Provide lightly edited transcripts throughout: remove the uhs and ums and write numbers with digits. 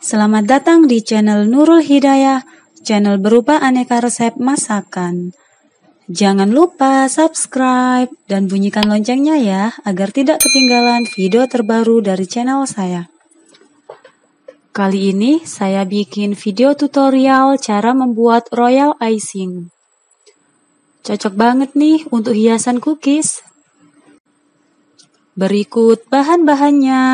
Selamat datang di channel Nurul Hidayah, channel berupa aneka resep masakan. Jangan lupa subscribe dan bunyikan loncengnya ya, agar tidak ketinggalan video terbaru dari channel saya. Kali ini saya bikin video tutorial cara membuat royal icing. Cocok banget nih untuk hiasan cookies. Berikut bahan-bahannya. .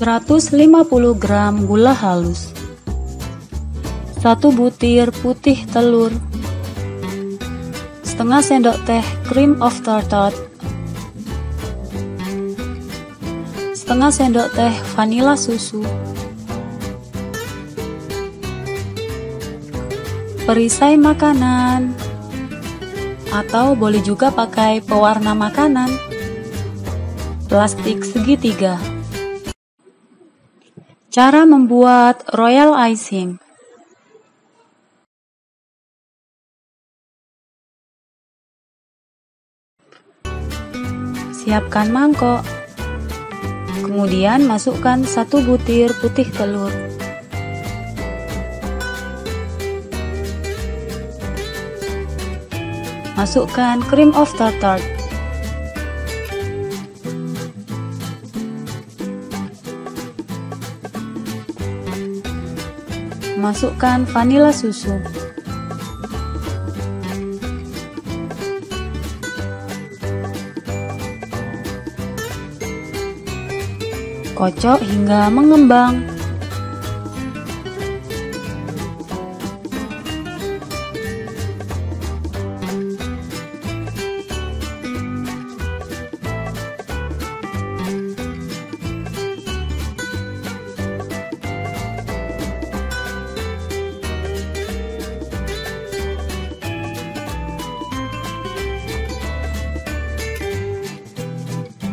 150 gram gula halus, 1 butir putih telur, setengah sendok teh cream of tartar, setengah sendok teh vanila susu, perisai makanan, atau boleh juga pakai pewarna makanan, plastik segitiga. Cara membuat royal icing. Siapkan mangkok. Kemudian masukkan 1 butir putih telur. Masukkan cream of tartar. Masukkan vanila susu. Kocok hingga mengembang.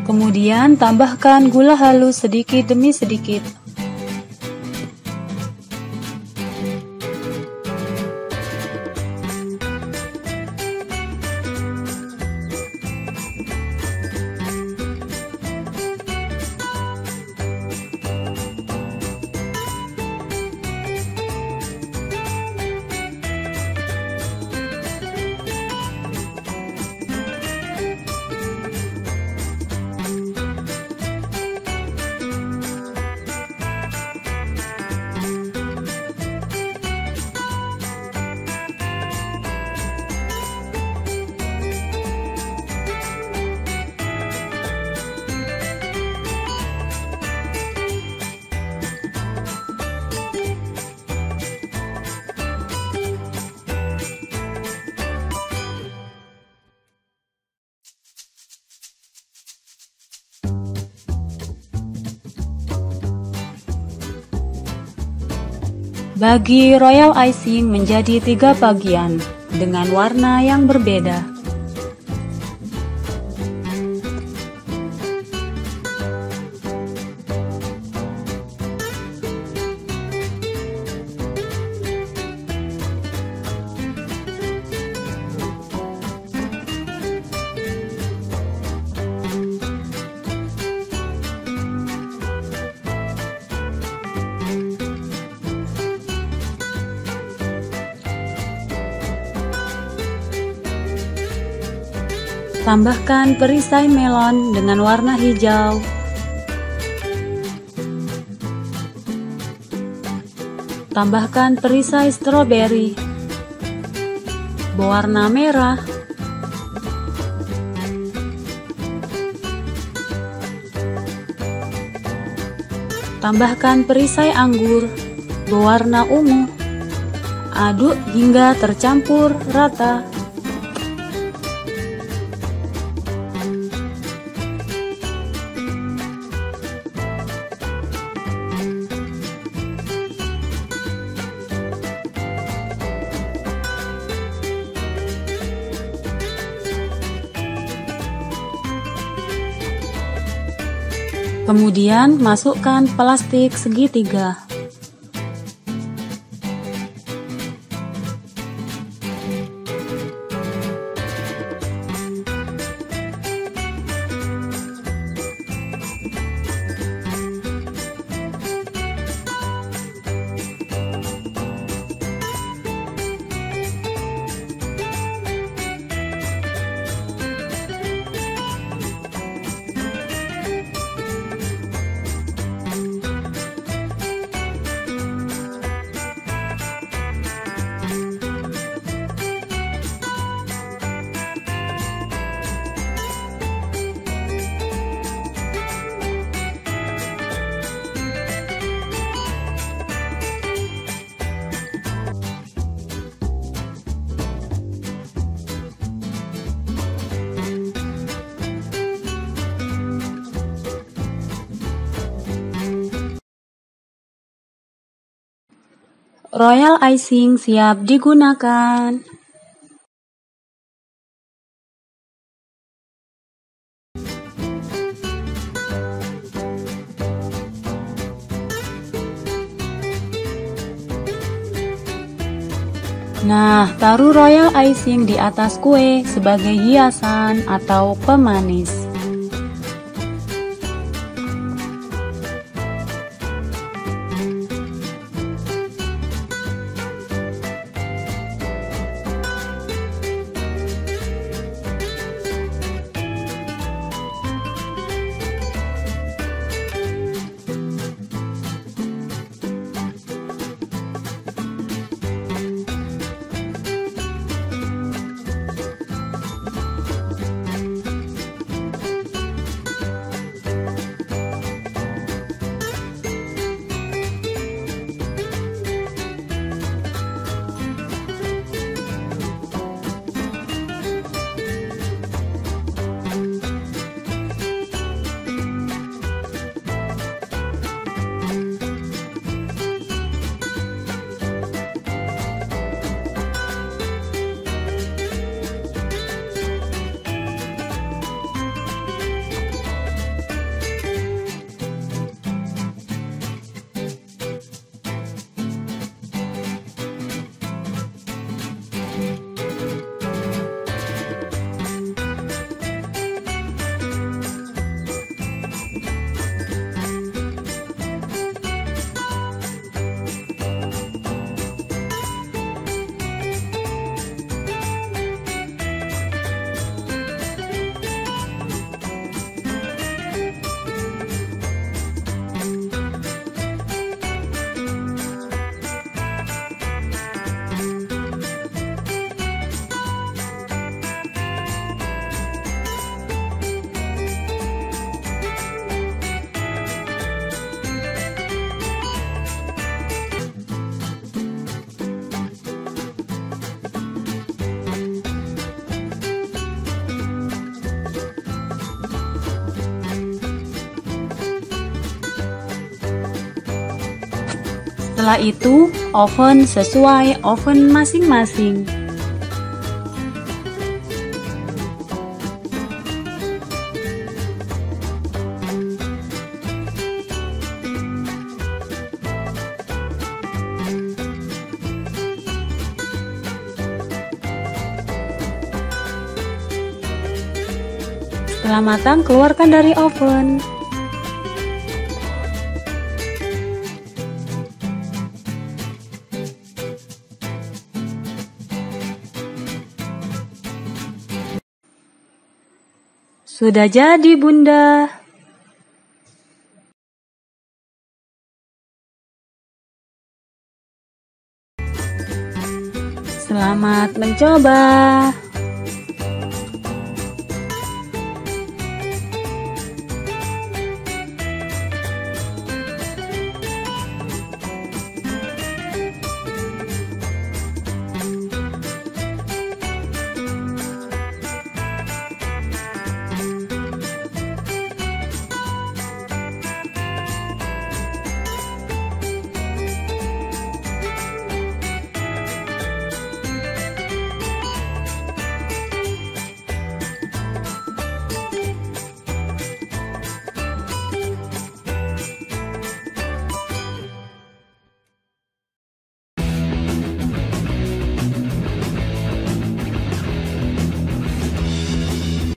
Kemudian tambahkan gula halus sedikit demi sedikit. Bagi royal icing menjadi 3 bagian dengan warna yang berbeda. Tambahkan perisai melon dengan warna hijau. Tambahkan perisai stroberi berwarna merah. Tambahkan perisai anggur berwarna ungu. Aduk hingga tercampur rata. Kemudian masukkan plastik segitiga. Royal icing siap digunakan. Nah, taruh royal icing di atas kue sebagai hiasan atau pemanis. Setelah itu, oven sesuai oven masing-masing. Setelah matang, keluarkan dari oven. Sudah jadi, Bunda. Selamat mencoba.